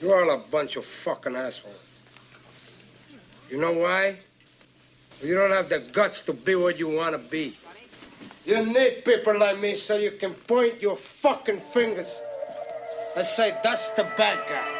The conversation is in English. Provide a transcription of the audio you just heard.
You're all a bunch of fucking assholes. You know why? You don't have the guts to be what you want to be. You need people like me so you can point your fucking fingers and say, that's the bad guy.